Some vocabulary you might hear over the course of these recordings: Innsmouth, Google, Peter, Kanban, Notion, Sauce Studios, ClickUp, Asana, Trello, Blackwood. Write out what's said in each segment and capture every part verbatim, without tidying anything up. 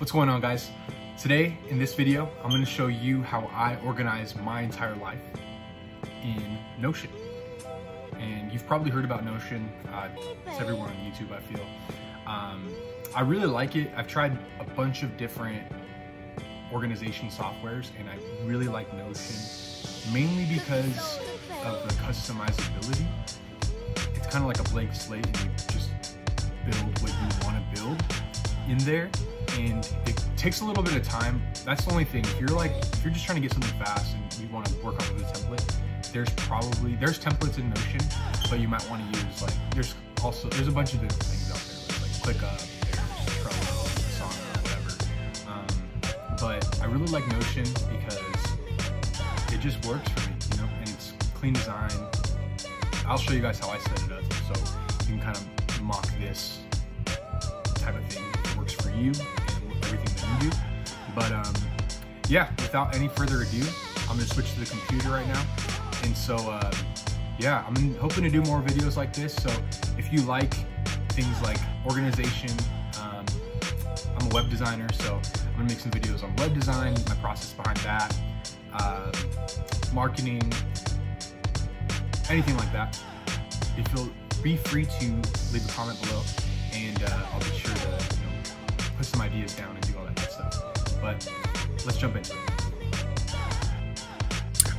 What's going on, guys? Today in this video, I'm going to show you how I organize my entire life in Notion. And you've probably heard about Notion. Uh, it's everywhere on YouTube, I feel. Um, I really like it. I've tried a bunch of different organization softwares, and I really like Notion, mainly because of the customizability. It's kind of like a blank slate, and you just build what you want to build in there. And it takes a little bit of time. That's the only thing. If you're like, if you're just trying to get something fast and you want to work off of a template, there's probably, there's templates in Notion, but you might want to use like, there's also, there's a bunch of different things out there, like, like ClickUp, there's Trello, Asana, whatever. Um, but I really like Notion because it just works for me, you know, and it's clean design. I'll show you guys how I set it up so you can kind of mock this type of thing that works for you. Do. But um, yeah, without any further ado, I'm gonna switch to the computer right now. And so uh, yeah, I'm hoping to do more videos like this. So if you like things like organization, um, I'm a web designer, so I'm gonna make some videos on web design, my process behind that, uh, marketing, anything like that. If you'll be free to leave a comment below, and uh, I'll be sure to you know, put some ideas down and do all that good stuff. But let's jump into it.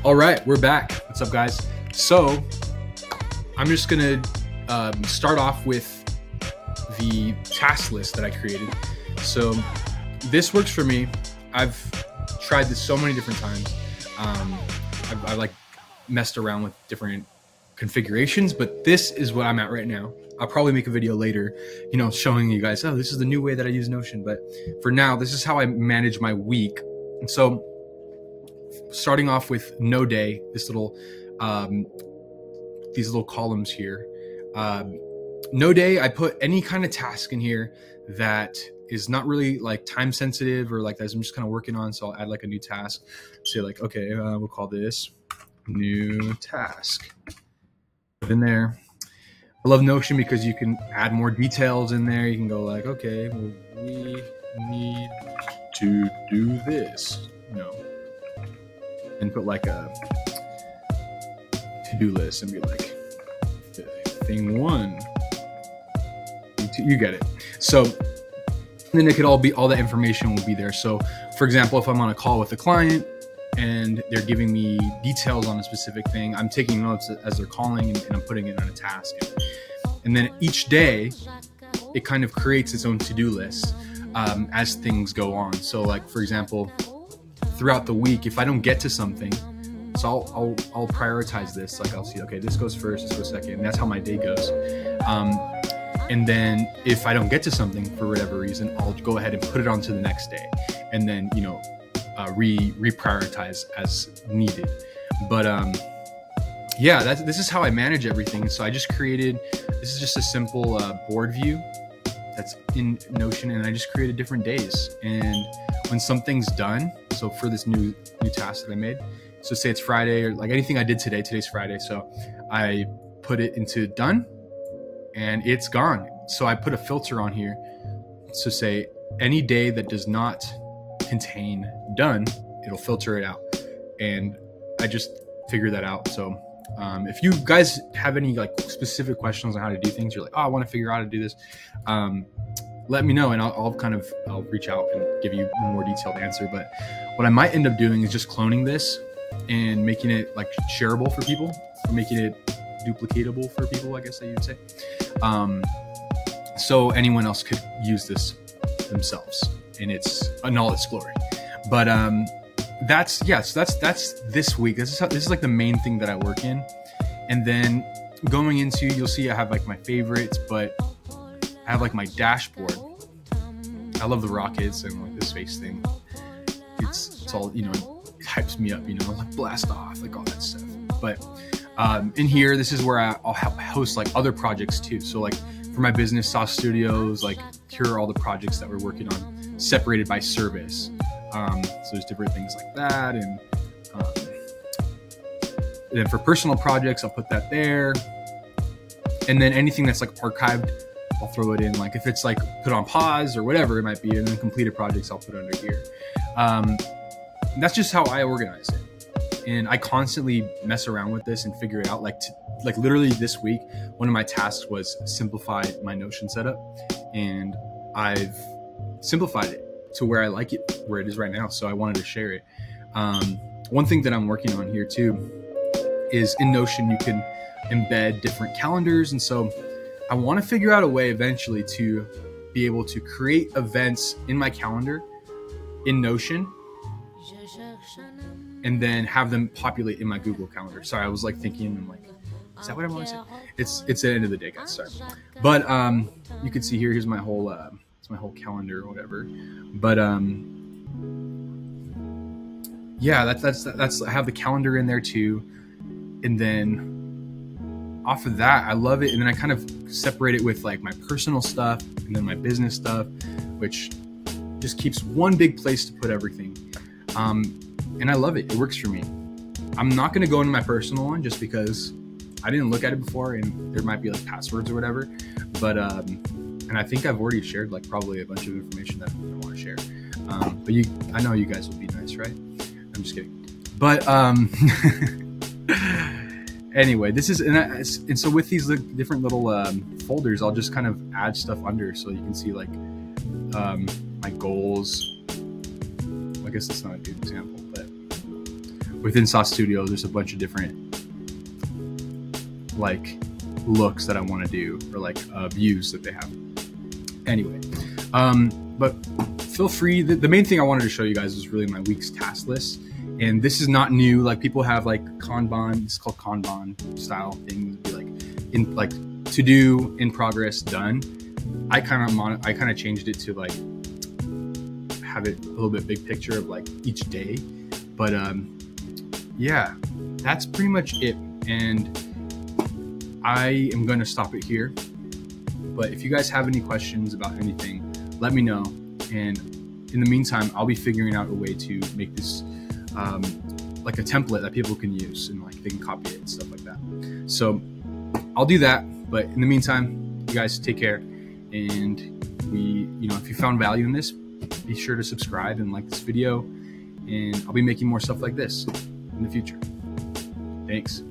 All right, we're back. What's up, guys? So I'm just gonna um, start off with the task list that I created. So this works for me. I've tried this so many different times. Um, I've, I've like messed around with different configurations, but this is what I'm at right now. I'll probably make a video later, you know, showing you guys, oh, this is the new way that I use Notion. But for now, this is how I manage my week. And so starting off with no day, this little, um, these little columns here, um, no day, I put any kind of task in here that is not really like time sensitive or like that I'm just kind of working on. So I'll add like a new task. Say like, okay, uh, we'll call this new task. Put in there. I love Notion because you can add more details in there. You can go like, okay, well, we need to do this, you know, and put like a to-do list and be like, thing one, you get it. So then it could all be, all that information will be there. So for example, if I'm on a call with a client and they're giving me details on a specific thing, I'm taking notes as they're calling, and, and I'm putting it on a task. And then each day, it kind of creates its own to-do list um, as things go on. So like, for example, throughout the week, if I don't get to something, so I'll, I'll, I'll prioritize this. Like I'll see, okay, this goes first, this goes second. And that's how my day goes. Um, and then if I don't get to something for whatever reason, I'll go ahead and put it on to the next day. And then, you know, Uh, re reprioritize as needed. But um, yeah, that's, this is how I manage everything. So I just created, this is just a simple uh, board view that's in Notion, and I just created different days. And when something's done, so for this new new task that I made, so say it's Friday, or like anything I did today, today's Friday. So I put it into done, and it's gone. So I put a filter on here. So say any day that does not contain done, it'll filter it out. And I just figured that out. So um, if you guys have any like specific questions on how to do things, you're like, oh, I want to figure out how to do this, um, let me know, and I'll, I'll kind of I'll reach out and give you a more detailed answer. But what I might end up doing is just cloning this and making it like shareable for people, or making it duplicatable for people, I guess that you'd say, um, so anyone else could use this themselves in its in all its glory. But um, that's yeah. So that's that's this week. This is how, this is like the main thing that I work in. And then going into, you'll see I have like my favorites, but I have like my dashboard. I love the rockets and like the space thing. It's it's all, you know, it hypes me up. You know, like blast off, like all that stuff. But um, in here, this is where I, I'll host like other projects too. So like for my business, Sauce Studios, like here are all the projects that we're working on, separated by service. Um, so there's different things like that. And, um, and then for personal projects, I'll put that there. And then anything that's like archived, I'll throw it in, like if it's like put on pause or whatever it might be, and then completed projects I'll put under here. Um, that's just how I organize it. And I constantly mess around with this and figure it out. Like, to, like literally this week, one of my tasks was simplify my Notion setup, and I've simplified it to where I like it, where it is right now. So I wanted to share it. Um, one thing that I'm working on here too is in Notion, you can embed different calendars. And so I want to figure out a way eventually to be able to create events in my calendar in Notion and then have them populate in my Google calendar. Sorry, I was like thinking, I'm like, is that what I want to say? It's, it's the end of the day, guys, sorry. But um, you can see here, here's my whole, uh, it's my whole calendar or whatever. But um, yeah, that's, that's, that's, I have the calendar in there too. And then off of that, I love it. And then I kind of separate it with like my personal stuff and then my business stuff, which just keeps one big place to put everything. Um, and I love it, it works for me. I'm not gonna go into my personal one just because I didn't look at it before and there might be like passwords or whatever. But, um, and I think I've already shared like probably a bunch of information that I wanna share. Um, but you, I know you guys will be nice, right? I'm just kidding. But, um, anyway, this is, and, I, and so with these different little um, folders, I'll just kind of add stuff under so you can see like um, my goals. Well, I guess that's not a good example, but within Sauce Studios, there's a bunch of different like looks that I want to do or like uh, views that they have. Anyway, um, but feel free. The, the main thing I wanted to show you guys is really my week's task list. And this is not new. Like people have like Kanban, it's called Kanban style thing. It'd be like in like to do, in progress, done. I kind of I kind of changed it to like have it a little bit big picture of like each day. But um, yeah, that's pretty much it. And I am gonna stop it here. But if you guys have any questions about anything, let me know. And in the meantime, I'll be figuring out a way to make this um like a template that people can use and like they can copy it and stuff like that. So I'll do that, but in the meantime, you guys take care, and we you know if you found value in this, be sure to subscribe and like this video, and I'll be making more stuff like this in the future. Thanks.